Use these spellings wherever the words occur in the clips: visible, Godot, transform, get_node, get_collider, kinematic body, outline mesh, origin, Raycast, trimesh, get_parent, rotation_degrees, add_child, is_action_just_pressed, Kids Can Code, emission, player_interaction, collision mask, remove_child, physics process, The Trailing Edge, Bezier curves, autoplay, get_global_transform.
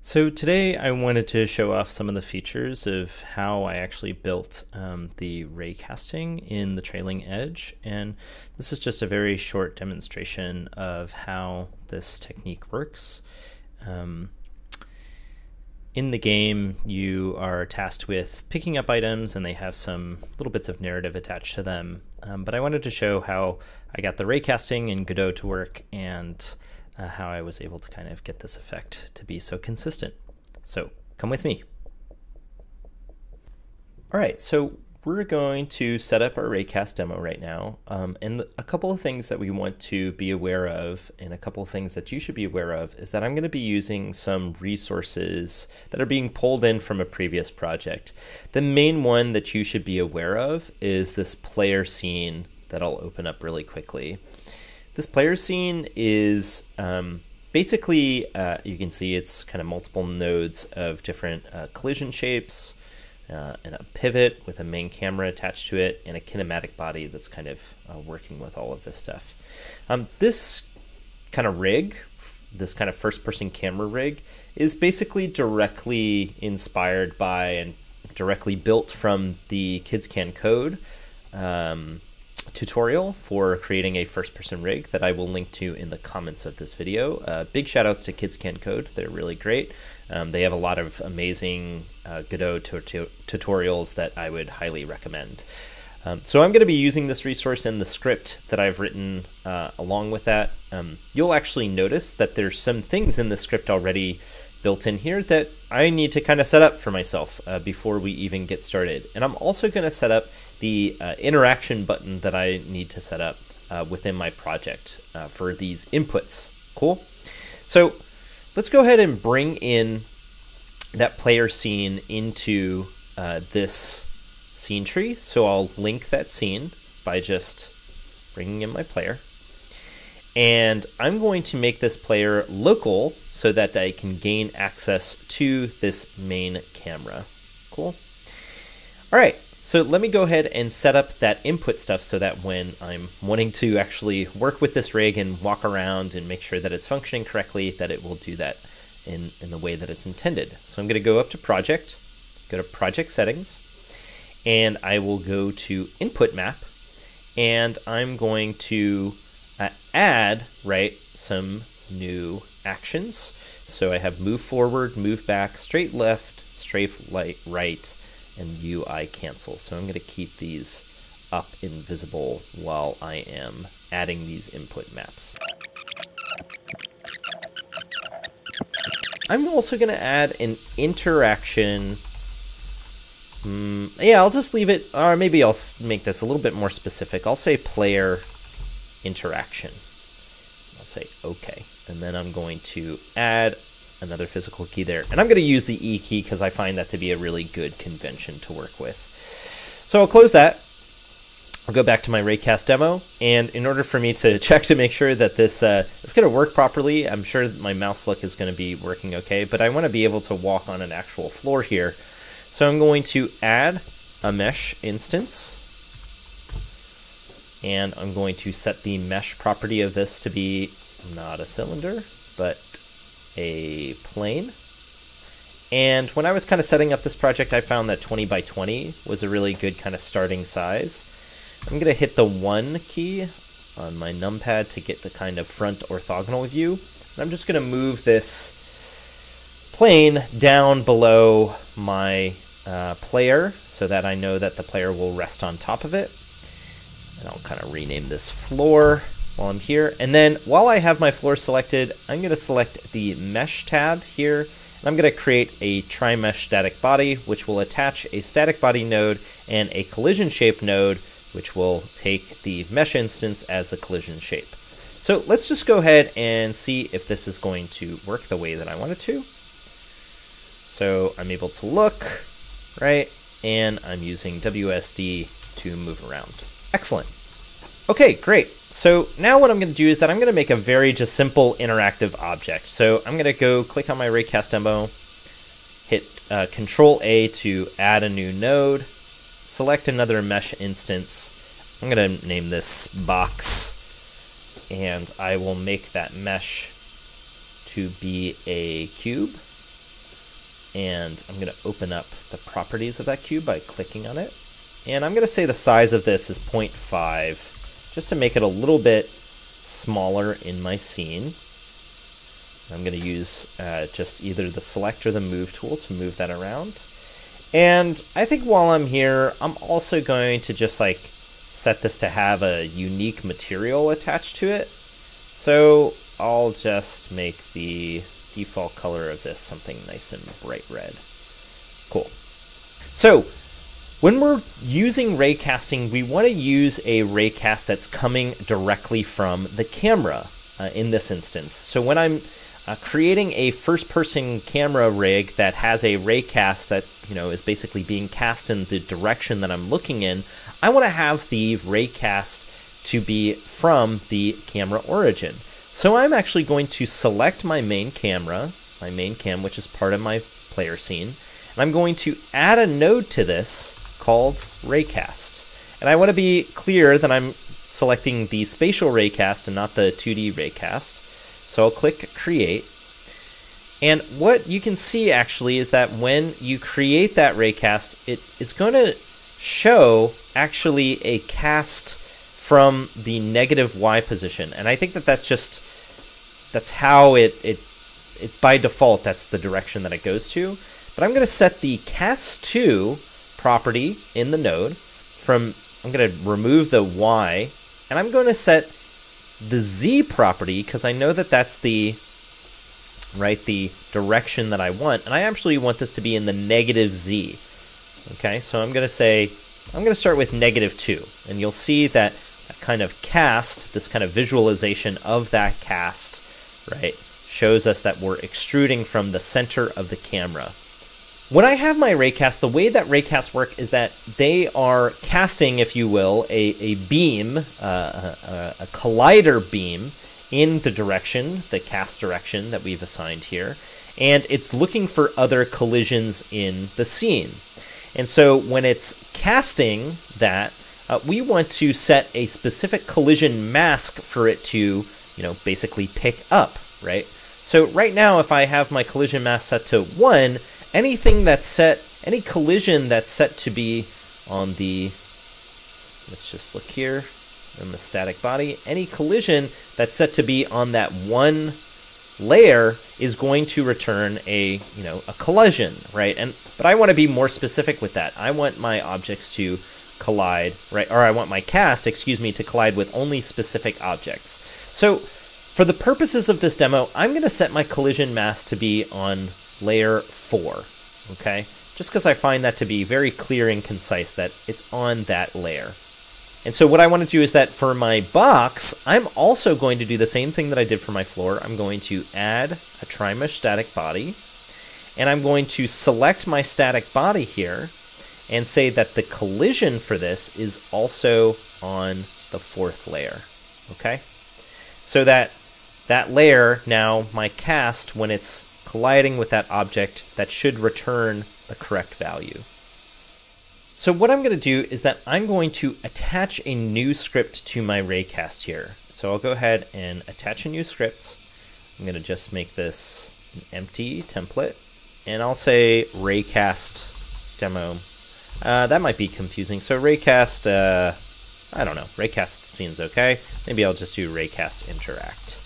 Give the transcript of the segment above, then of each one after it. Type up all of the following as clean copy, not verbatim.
So today I wanted to show off some of the features of how I actually built the raycasting in The Trailing Edge, and this is just a very short demonstration of how this technique works. In the game, you are tasked with picking up items, and they have some little bits of narrative attached to them, but I wanted to show how I got the raycasting in Godot to work and how I was able to kind of get this effect to be so consistent. So come with me. All right, so we're going to set up our raycast demo right now. And a couple of things that we want to be aware of, and a couple of things that you should be aware of, is that I'm going to be using some resources that are being pulled in from a previous project. The main one that you should be aware of is this player scene that I'll open up really quickly. This player scene is basically, you can see it's kind of multiple nodes of different collision shapes, and a pivot with a main camera attached to it, and a kinematic body that's kind of working with all of this stuff. This kind of rig, this kind of first-person camera rig, is basically directly inspired by and directly built from the Kids Can Code tutorial for creating a first-person rig that I will link to in the comments of this video. Big shoutouts to Kids Can Code. They're really great. They have a lot of amazing Godot tutorials that I would highly recommend. So I'm going to be using this resource in the script that I've written along with that. You'll actually notice that there's some things in the script already built in here that I need to kind of set up for myself before we even get started. And I'm also going to set up the interaction button that I need to set up within my project for these inputs. Cool. So let's go ahead and bring in that player scene into this scene tree. So I'll link that scene by just bringing in my player. And I'm going to make this player local so that I can gain access to this main camera. Cool. All right, so let me go ahead and set up that input stuff so that when I'm wanting to actually work with this rig and walk around and make sure that it's functioning correctly, that it will do that in the way that it's intended. So I'm going to go up to Project, go to Project Settings, and I will go to Input Map, and I'm going to add, right, some new actions. So I have move forward, move back, straight left, strafe right, and UI cancel. So I'm going to keep these up in visible while I am adding these input maps. I'm also going to add an interaction. Yeah, I'll just leave it, or maybe I'll make this a little bit more specific. I'll say player interaction. I'll say okay, and then I'm going to add another physical key there, and I'm going to use the E key because I find that to be a really good convention to work with. So I'll close that. I'll go back to my raycast demo, and in order for me to check to make sure that this is going to work properly, I'm sure that my mouse look is going to be working okay, but I want to be able to walk on an actual floor here. So I'm going to add a mesh instance, and I'm going to set the mesh property of this to be not a cylinder, but a plane. And when I was kind of setting up this project, I found that 20 by 20 was a really good kind of starting size. I'm going to hit the 1 key on my numpad to get the kind of front orthogonal view. And I'm just going to move this plane down below my player so that I know that the player will rest on top of it. And I'll kind of rename this floor while I'm here. And then while I have my floor selected, I'm going to select the mesh tab here. And I'm going to create a trimesh static body, which will attach a static body node and a collision shape node, which will take the mesh instance as the collision shape. So let's just go ahead and see if this is going to work the way that I want it to. So I'm able to look, right? And I'm using WSD to move around. Excellent. Okay, great. So now what I'm going to do is that I'm going to make a very just simple interactive object. So I'm going to go click on my raycast demo, hit Control A to add a new node, select another mesh instance. I'm going to name this box, and I will make that mesh to be a cube. And I'm going to open up the properties of that cube by clicking on it. And I'm going to say the size of this is 0.5, just to make it a little bit smaller in my scene. I'm going to use just either the select or the move tool to move that around. And I think while I'm here, I'm also going to just like set this to have a unique material attached to it. So I'll just make the default color of this something nice and bright red. Cool. So when we're using raycasting, we want to use a raycast that's coming directly from the camera in this instance. So when I'm creating a first-person camera rig that has a raycast that is basically being cast in the direction that I'm looking in, I want to have the raycast to be from the camera origin. So I'm actually going to select my main camera, my main cam, which is part of my player scene, and I'm going to add a node to this called raycast. And I want to be clear that I'm selecting the spatial raycast and not the 2D raycast. So I'll click create. And what you can see actually is that when you create that raycast, it is going to show actually a cast from the negative Y position. And I think that that's just, that's how it by default, that's the direction that it goes to. But I'm going to set the cast to property in the node from, I'm going to remove the Y, and I'm going to set the Z property, because I know that that's the direction that I want, and I actually want this to be in the negative Z. Okay, so I'm going to say, I'm going to start with -2, and you'll see that that kind of cast, this kind of visualization of that cast, right, shows us that we're extruding from the center of the camera. When I have my raycast, the way that raycasts work is that they are casting, if you will, a beam, a collider beam in the direction, the cast direction that we've assigned here, and it's looking for other collisions in the scene. And so when it's casting that, we want to set a specific collision mask for it to, basically pick up, right? So right now, if I have my collision mask set to 1, anything that's set, any collision that's set to be on the, let's just look here, in the static body, any collision that's set to be on that 1 layer is going to return a, a collision, right? But I want to be more specific with that. I want my objects to collide, right? Or I want my cast, excuse me, to collide with only specific objects. So for the purposes of this demo, I'm going to set my collision mask to be on layer 4, okay? Just because I find that to be very clear and concise that it's on that layer. And so what I want to do is that for my box, I'm also going to do the same thing that I did for my floor. I'm going to add a trimesh static body, and I'm going to select my static body here and say that the collision for this is also on the 4th layer, okay? So that layer, now my cast, when it's colliding with that object, that should return the correct value. So what I'm going to do is that I'm going to attach a new script to my raycast here. So I'll go ahead and attach a new script. I'm going to just make this an empty template, and I'll say raycast demo. That might be confusing. So raycast, I don't know, raycast seems okay. Maybe I'll just do raycast interact.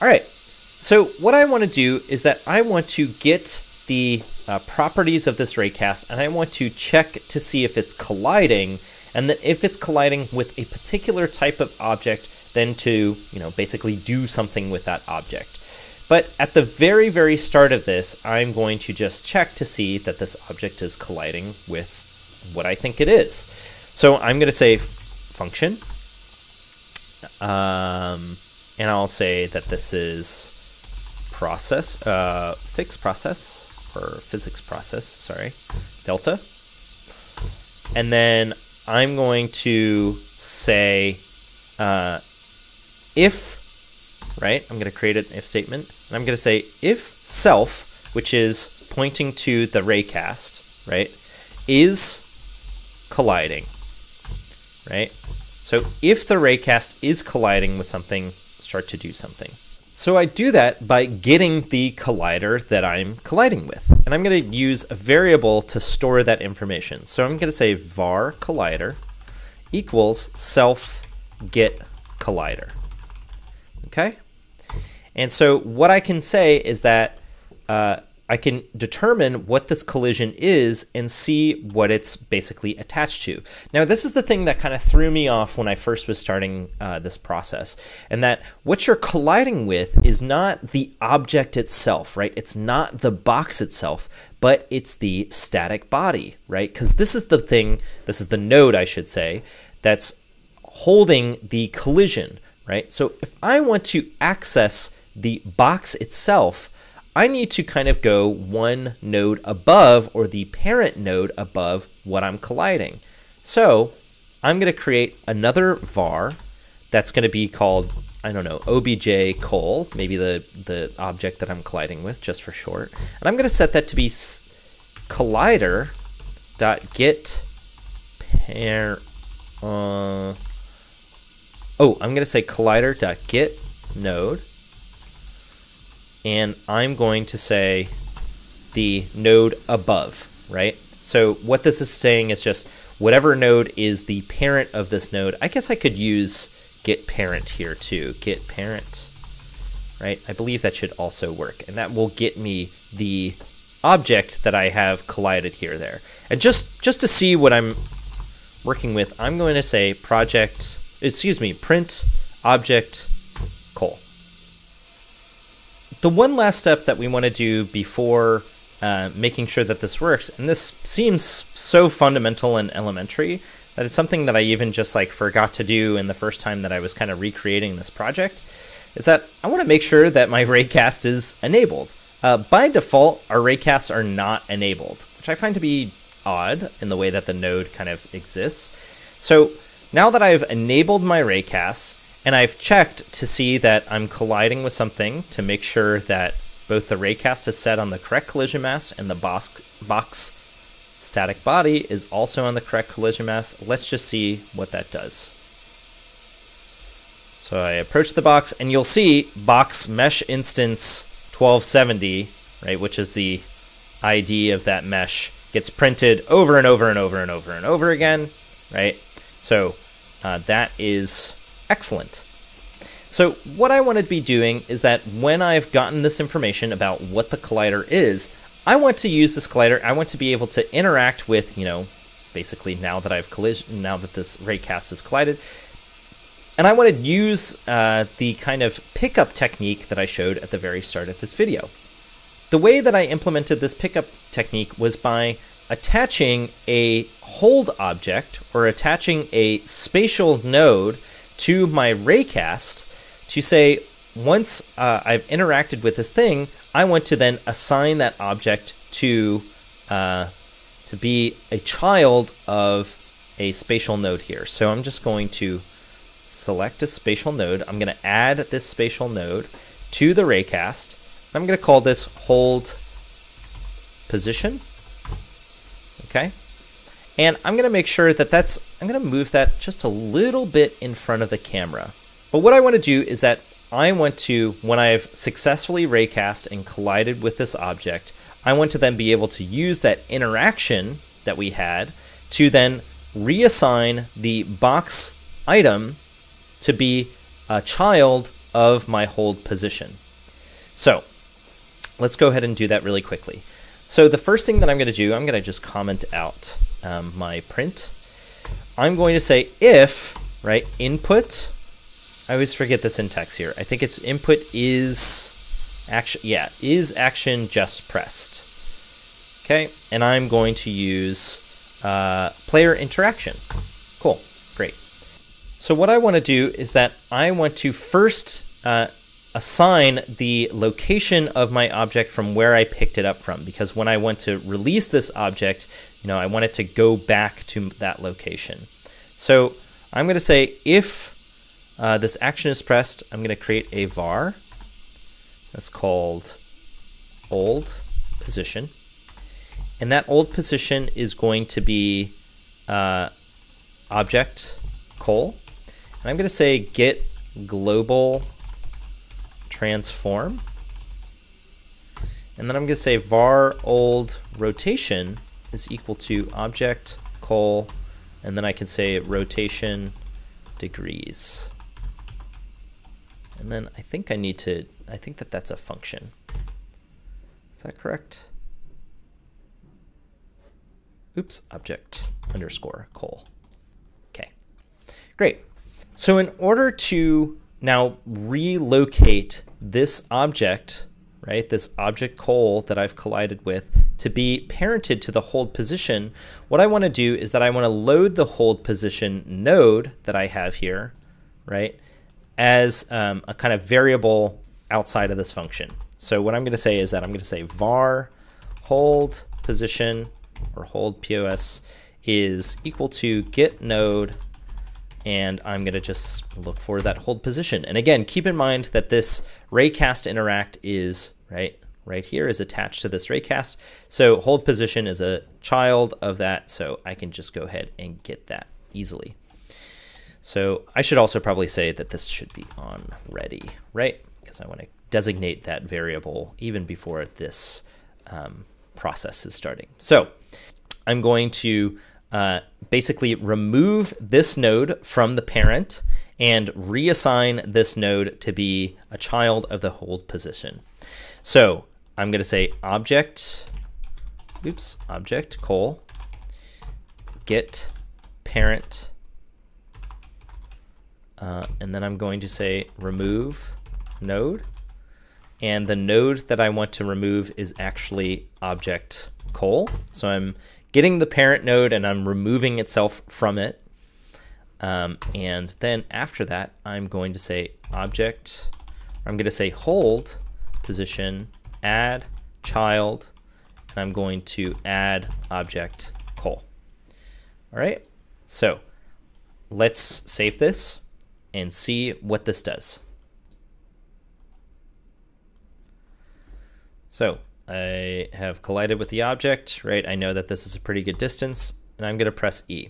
All right. So what I want to do is that I want to get the properties of this raycast, and I want to check to see if it's colliding, and that if it's colliding with a particular type of object, then to basically do something with that object. But at the very, very start of this, I'm going to just check to see that this object is colliding with what I think it is. So I'm going to say function, and I'll say that this is process, physics process, sorry, delta. And then I'm going to say if, right, I'm going to create an if statement, and I'm going to say if self, which is pointing to the raycast, right, is colliding, right? So if the raycast is colliding with something, start to do something. So I do that by getting the collider that I'm colliding with. And I'm going to use a variable to store that information. So I'm going to say var collider equals self get collider. Okay? And so what I can say is that I can determine what this collision is and see what it's basically attached to. Now, this is the thing that kind of threw me off when I first was starting this process, and that what you're colliding with is not the object itself, right? It's not the box itself, but it's the static body, right? Because this is the thing, this is the node, I should say, that's holding the collision, right? So if I want to access the box itself, I need to kind of go one node above, or the parent node above what I'm colliding. So I'm going to create another var that's going to be called, I don't know, obj col, maybe the object that I'm colliding with just for short. And I'm going to set that to be collider.get node. And I'm going to say the node above, right? So what this is saying is just whatever node is the parent of this node. I guess I could use get parent here too, get parent, right? I believe that should also work. And that will get me the object that I have collided here there. And just to see what I'm working with, I'm going to say print object col. The one last step that we want to do before making sure that this works, and this seems so fundamental and elementary that it's something that I even just like forgot to do in the first time that I was kind of recreating this project, is that I want to make sure that my Raycast is enabled. By default, our Raycasts are not enabled, which I find to be odd in the way that the node kind of exists. So now that I've enabled my Raycasts, and I've checked to see that I'm colliding with something to make sure that both the Raycast is set on the correct collision mask and the box static body is also on the correct collision mask. Let's just see what that does. So I approach the box, and you'll see box mesh instance 1270, right, which is the ID of that mesh, gets printed over and over and over and over and over again, right? So that is excellent. So what I want to be doing is that when I've gotten this information about what the collider is, I want to use this collider. I want to be able to interact with, you know, basically now that I've collision, now that this Raycast is collided, and I want to use the kind of pickup technique that I showed at the very start of this video. The way that I implemented this pickup technique was by attaching a hold object, or attaching a spatial node to my Raycast to say, once I've interacted with this thing, I want to then assign that object to be a child of a spatial node here. So I'm just going to select a spatial node. I'm going to add this spatial node to the Raycast. I'm going to call this hold position. Okay. And I'm going to make sure that I'm going to move that just a little bit in front of the camera. But what I want to do is that I want to, when I've successfully Raycast and collided with this object, I want to then be able to use that interaction that we had to then reassign the box item to be a child of my hold position. So let's go ahead and do that really quickly. So the first thing that I'm going to do, I'm going to just comment out my print. I'm going to say if, right, input, I always forget the syntax here. I think it's input is action, yeah, is action just pressed. Okay, and I'm going to use player interaction. Cool, great. So what I want to do is that I want to first assign the location of my object from where I picked it up from, because when I want to release this object, you know, I want it to go back to that location. So I'm going to say if this action is pressed, I'm going to create a var that's called old position, and that old position is going to be object col, and I'm going to say get global transform. And then I'm going to say var old rotation is equal to object col, and then I can say rotation degrees. And then I think I need to, I think that that's a function. Is that correct? Oops, object underscore col. Okay, great. So in order to now relocate this object, right, this object col that I've collided with to be parented to the hold position, what I want to do is that I want to load the hold position node that I have here, right, as a kind of variable outside of this function. So what I'm going to say is that I'm going to say var hold position or hold POS is equal to get node, and I'm going to just look for that hold position. And again, keep in mind that this raycast interact is right here is attached to this raycast. So hold position is a child of that, so I can just go ahead and get that easily. So I should also probably say that this should be on ready, right? Because I want to designate that variable even before this process is starting. So I'm going to basically remove this node from the parent and reassign this node to be a child of the hold position. So I'm going to say object, oops, object col get parent, and then I'm going to say remove node, and the node that I want to remove is actually object col. So I'm getting the parent node and I'm removing itself from it. And then after that, I'm going to say object, I'm going to say hold position, add child, and I'm going to add object col. All right, so let's save this and see what this does. So I have collided with the object, right? I know that this is a pretty good distance, and I'm going to press E.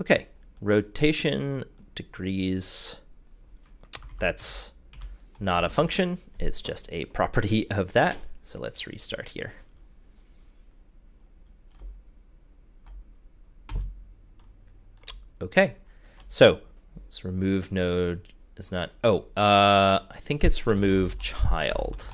Okay, rotation degrees, that's not a function, it's just a property of that. So let's restart here. Okay, so let's remove node is not, oh, I think it's remove child.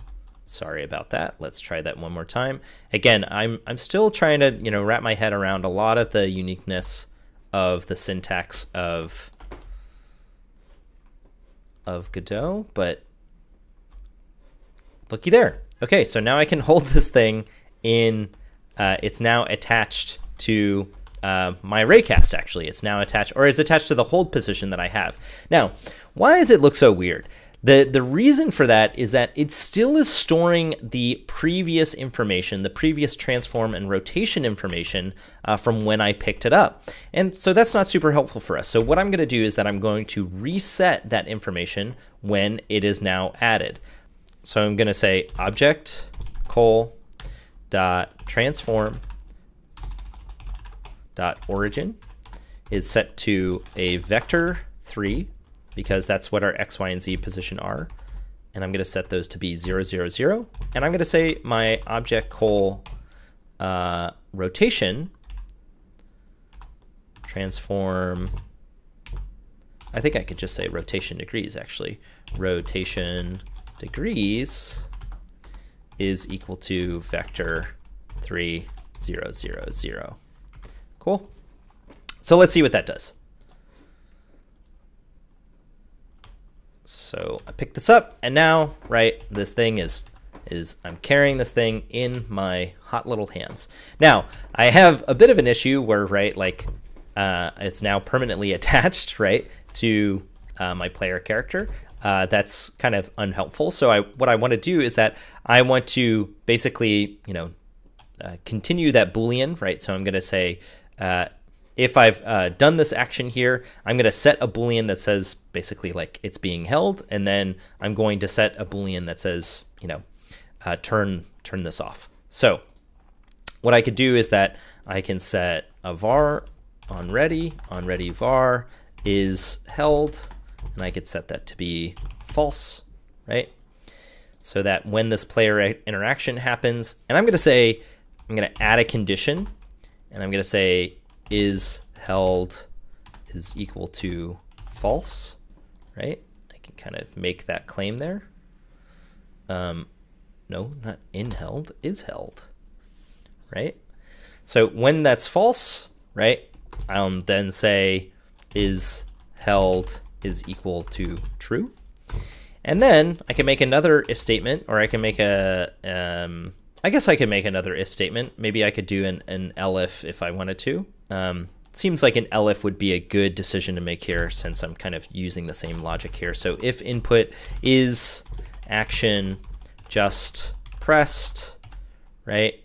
Sorry about that. Let's try that one more time. Again, I'm still trying to, you know, wrap my head around a lot of the uniqueness of the syntax of Godot, but looky there. Okay, so now I can hold this thing in, it's now attached to my raycast, actually. It's now attached, or is attached to the hold position that I have. Now, why does it look so weird? The reason for that is that it still is storing the previous information, the previous transform and rotation information from when I picked it up. And so that's not super helpful for us. So what I'm going to do is that I'm going to reset that information when it is now added. So I'm going to say object col.transform.origin is set to a vector3, because that's what our X, Y, and Z position are. And I'm gonna set those to be 0, 0, 0. And I'm gonna say my object col rotation transform, I think I could just say rotation degrees actually. Rotation degrees is equal to vector 3, 0, 0, 0. Cool. So let's see what that does. So I picked this up, and now, right, this thing is I'm carrying this thing in my hot little hands. Now, I have a bit of an issue where, right, like it's now permanently attached, right, to my player character. That's kind of unhelpful. So what I want to do is that I want to basically, you know, continue that Boolean, right? So I'm going to say, if I've done this action here, I'm going to set a Boolean that says basically like it's being held, and then I'm going to set a Boolean that says, you know, turn this off. So what I could do is that I can set a var on ready var is held, and I could set that to be false, right? So that when this player interaction happens, and I'm going to add a condition, and I'm going to say is held is equal to false, right? I can kind of make that claim there. No, not in held, is held, right? So when that's false, right, I'll then say is held is equal to true. And then I can make another if statement, or I can make a, I guess I could make another if statement. Maybe I could do an elif if I wanted to. It seems like an elif would be a good decision to make here since I'm kind of using the same logic here. So if input is action just pressed, right?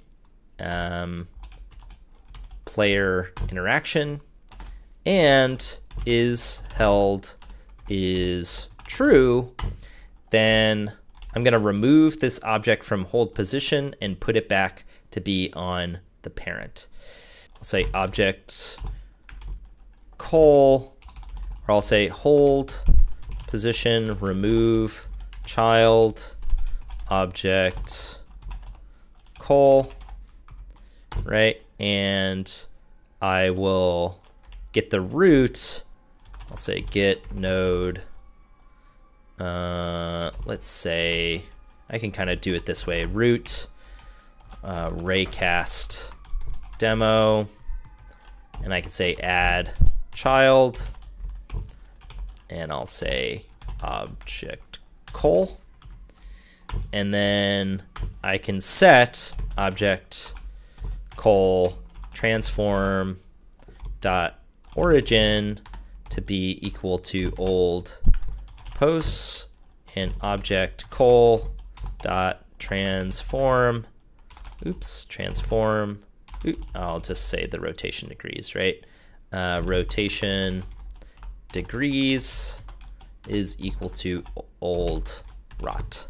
Player interaction and is held is true, then I'm going to remove this object from hold position and put it back to be on the parent. I'll say object call, or I'll say hold position remove child object call, right? And I will get the root. I'll say get node. Let's say I can kind of do it this way. Root raycast demo, and I can say add child, and I'll say object col, and then I can set object col transform dot origin to be equal to old posts and object col dot transform. I'll just say the rotation degrees, right? Rotation degrees is equal to old rot,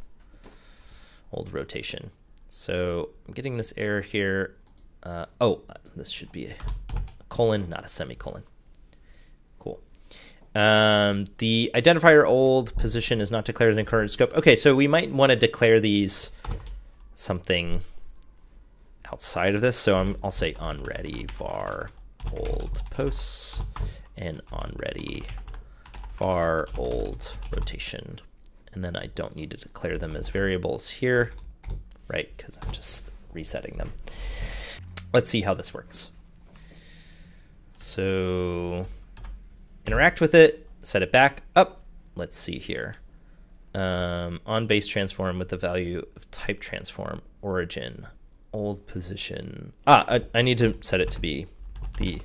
old rotation. So I'm getting this error here. Oh, this should be a colon, not a semicolon. The identifier old position is not declared in current scope. Okay, so we might want to declare these something outside of this. So I'll say onReady var old posts and onReady var old rotation. And then I don't need to declare them as variables here, right? Because I'm just resetting them. Let's see how this works. So interact with it, set it back up. Let's see here. On base transform with the value of type transform origin old position. I need to set it to be the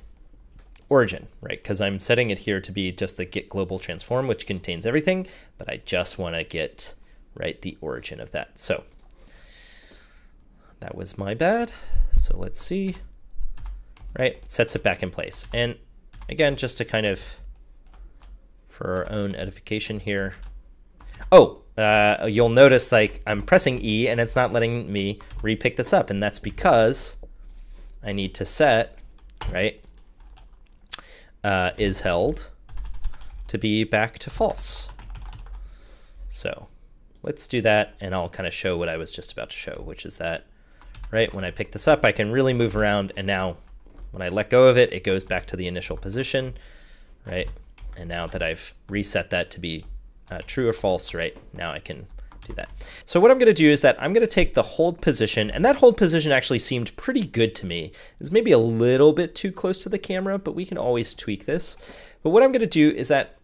origin, right? Because I'm setting it here to be just the get global transform, which contains everything, but I just want to get right the origin of that. So that was my bad. So let's see, right? Sets it back in place. And again, just to kind of for our own edification here. Oh, you'll notice like I'm pressing E and it's not letting me repick this up. And that's because I need to set, right, is held to be back to false. So let's do that. And I'll kind of show what I was just about to show, which is that, right, when I pick this up, I can really move around. And now when I let go of it, it goes back to the initial position, right? And now that I've reset that to be true or false, right? Now I can do that. So what I'm going to do is that I'm going to take the hold position, and that hold position actually seemed pretty good to me. It was maybe a little bit too close to the camera, but we can always tweak this. But what I'm going to do is that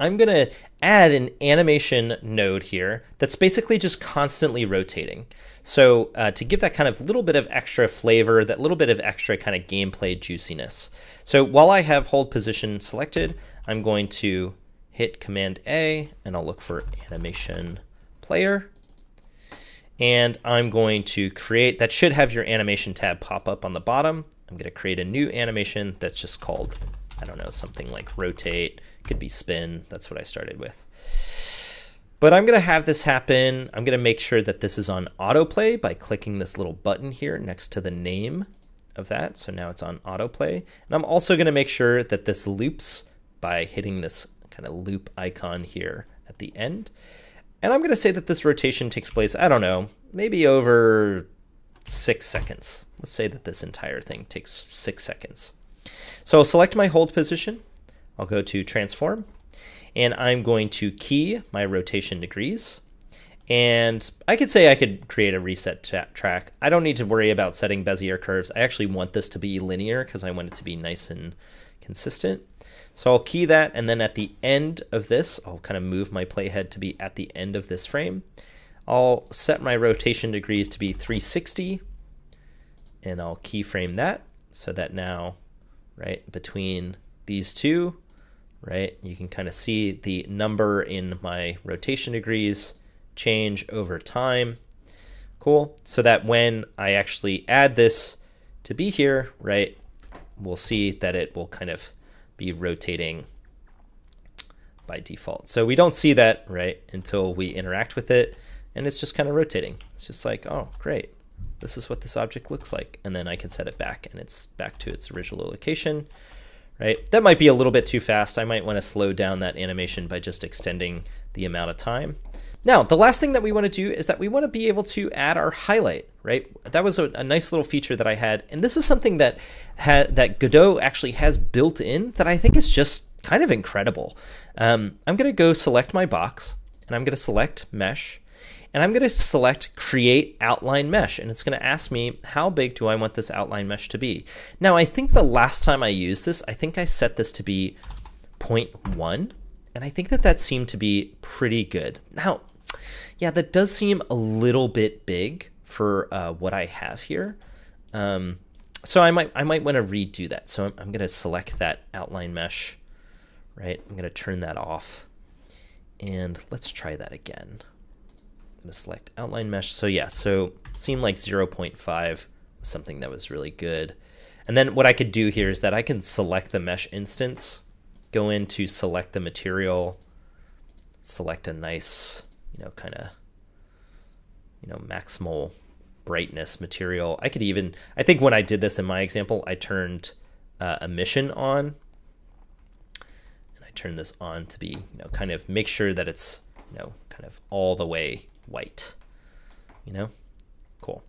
I'm going to add an animation node here that's basically just constantly rotating. So to give that kind of little bit of extra flavor, that little bit of extra kind of gameplay juiciness. So while I have hold position selected, I'm going to hit Command A and I'll look for animation player. And I'm going to create, that should have your animation tab pop up on the bottom. I'm going to create a new animation that's just called, I don't know, something like rotate, could be spin. That's what I started with. But I'm going to have this happen. I'm going to make sure that this is on autoplay by clicking this little button here next to the name of that. So now it's on autoplay. And I'm also going to make sure that this loops by hitting this kind of loop icon here at the end. And I'm going to say that this rotation takes place, I don't know, maybe over 6 seconds. Let's say that this entire thing takes 6 seconds. So I'll select my hold position. I'll go to transform, and I'm going to key my rotation degrees. And I could say I could create a reset track. I don't need to worry about setting Bezier curves. I actually want this to be linear because I want it to be nice and consistent. So I'll key that, and then at the end of this, I'll kind of move my playhead to be at the end of this frame. I'll set my rotation degrees to be 360, and I'll keyframe that so that now, right, between these two, right, you can kind of see the number in my rotation degrees change over time. Cool. So that when I actually add this to be here, right, we'll see that it will kind of be rotating by default. So we don't see that, right, until we interact with it, and it's just kind of rotating. It's just like, oh, great, this is what this object looks like. And then I can set it back, and it's back to its original location, right? That might be a little bit too fast. I might want to slow down that animation by just extending the amount of time. Now, the last thing that we want to do is that we want to be able to add our highlight, right? That was a nice little feature that I had, and this is something that Godot actually has built in that I think is just kind of incredible. I'm going to go select my box, and I'm going to select mesh, and I'm going to select create outline mesh, and it's going to ask me how big do I want this outline mesh to be. Now, I think the last time I used this, I think I set this to be 0.1, and I think that that seemed to be pretty good. Now, yeah, that does seem a little bit big for what I have here. So I might want to redo that. So I'm going to select that outline mesh, right? I'm going to turn that off, and let's try that again. I'm going to select outline mesh. So yeah, so it seemed like 0.5 was something that was really good. And then what I could do here is that I can select the mesh instance, go into select the material, select a nice, you know, kind of, you know, maximal brightness material. I could even, I think when I did this in my example, I turned emission on, and I turned this on to be, you know, kind of make sure that it's, you know, kind of all the way white, you know, cool.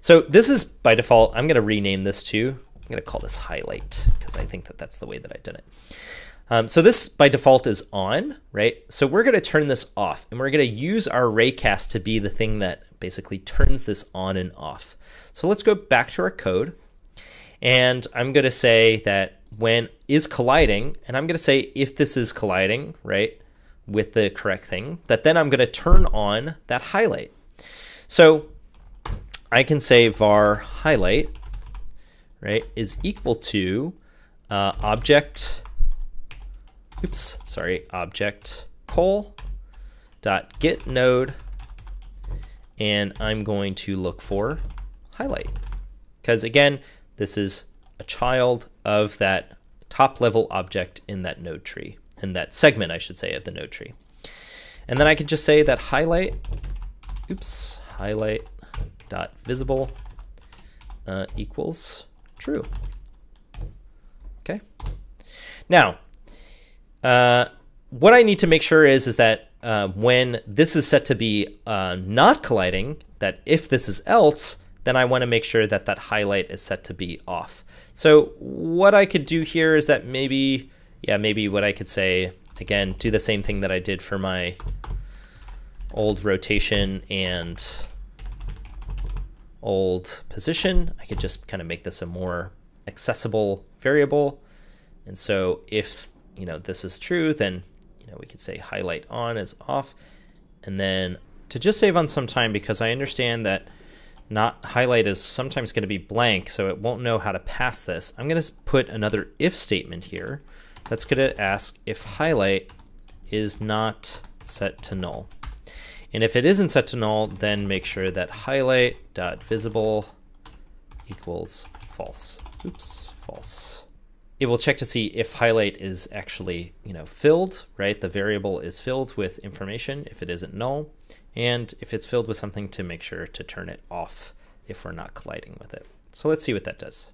So this is by default. I'm going to rename this too. I'm going to call this highlight because I think that that's the way that I did it. So this by default is on, right? So we're going to turn this off, and we're going to use our Raycast to be the thing that basically turns this on and off. So let's go back to our code, and I'm going to say that when is colliding, and I'm going to say if this is colliding, right, with the correct thing, that then I'm going to turn on that highlight. So I can say var highlight, right, is equal to object. Oops, sorry, object col dot get node, and I'm going to look for highlight because again, this is a child of that top level object in that node tree, in that segment, I should say, of the node tree. And then I can just say that highlight, oops, highlight dot visible equals true. Okay. Now, what I need to make sure is that when this is set to be not colliding, that if this is else, then I want to make sure that that highlight is set to be off. So what I could do here is that maybe, yeah, maybe what I could say, again, do the same thing that I did for my old rotation and old position. I could just kind of make this a more accessible variable. And so if, you know, this is true, then, you know, we could say highlight on is off. And then to just save on some time, because I understand that not highlight is sometimes going to be blank, so it won't know how to pass this, I'm going to put another if statement here that's going to ask if highlight is not set to null. And if it isn't set to null, then make sure that highlight.visible equals false. Oops, false. It will check to see if highlight is actually, you know, filled, right? The variable is filled with information if it isn't null, and if it's filled with something, to make sure to turn it off if we're not colliding with it. So let's see what that does.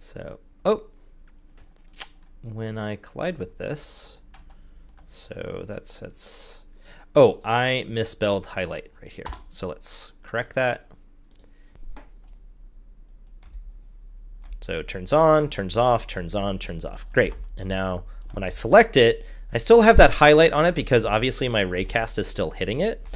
So, oh, when I collide with this, So that's, oh, I misspelled highlight right here. So let's correct that. So it turns on, turns off, turns on, turns off. Great. And now when I select it, I still have that highlight on it because obviously my raycast is still hitting it.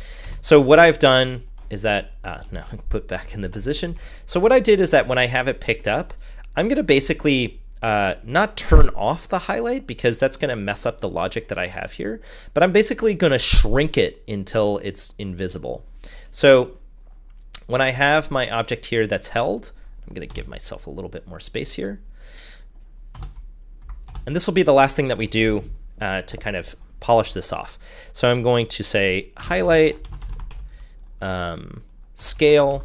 So what I've done is that, no, put back in the position. So what I did is that when I have it picked up, I'm going to basically not turn off the highlight because that's going to mess up the logic that I have here, but I'm basically going to shrink it until it's invisible. So when I have my object here that's held, I'm going to give myself a little bit more space here. And this will be the last thing that we do to kind of polish this off. So I'm going to say highlight, scale,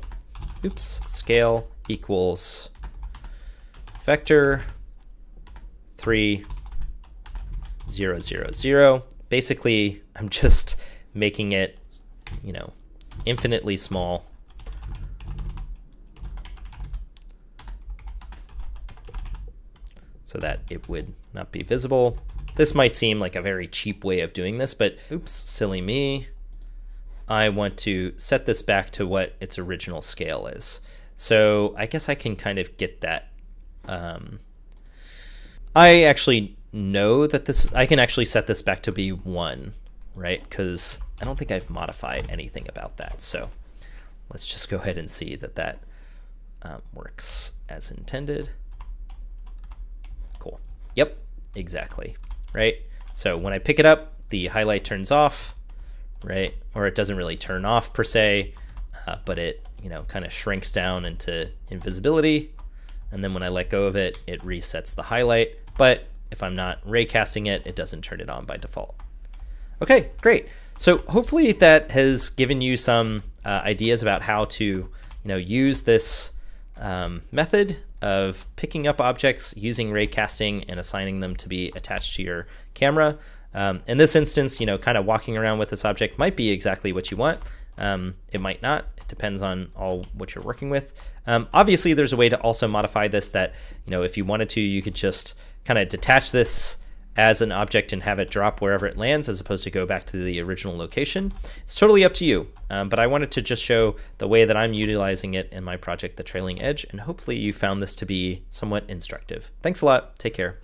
oops, scale equals vector3, 0, 0, 0. Basically, I'm just making it, you know, infinitely small. So that it would not be visible. This might seem like a very cheap way of doing this, but oops, silly me. I want to set this back to what its original scale is. So I guess I can kind of get that. I actually know that this, I can actually set this back to be 1, right? Because I don't think I've modified anything about that. So let's just go ahead and see that that works as intended. Cool. Yep, exactly. Right? So when I pick it up, the highlight turns off, right? Or it doesn't really turn off per se, but it, you know, kind of shrinks down into invisibility. And then when I let go of it, it resets the highlight. But if I'm not raycasting it, it doesn't turn it on by default. Okay, great. So hopefully that has given you some ideas about how to, you know, use this method of picking up objects using raycasting and assigning them to be attached to your camera. In this instance, you know, kind of walking around with this object might be exactly what you want. It might not. It depends on all what you're working with. Obviously, there's a way to also modify this that, you know, if you wanted to, you could just kind of detach this as an object and have it drop wherever it lands as opposed to go back to the original location. It's totally up to you, but I wanted to just show the way that I'm utilizing it in my project, The Trailing Edge, and hopefully you found this to be somewhat instructive. Thanks a lot. Take care.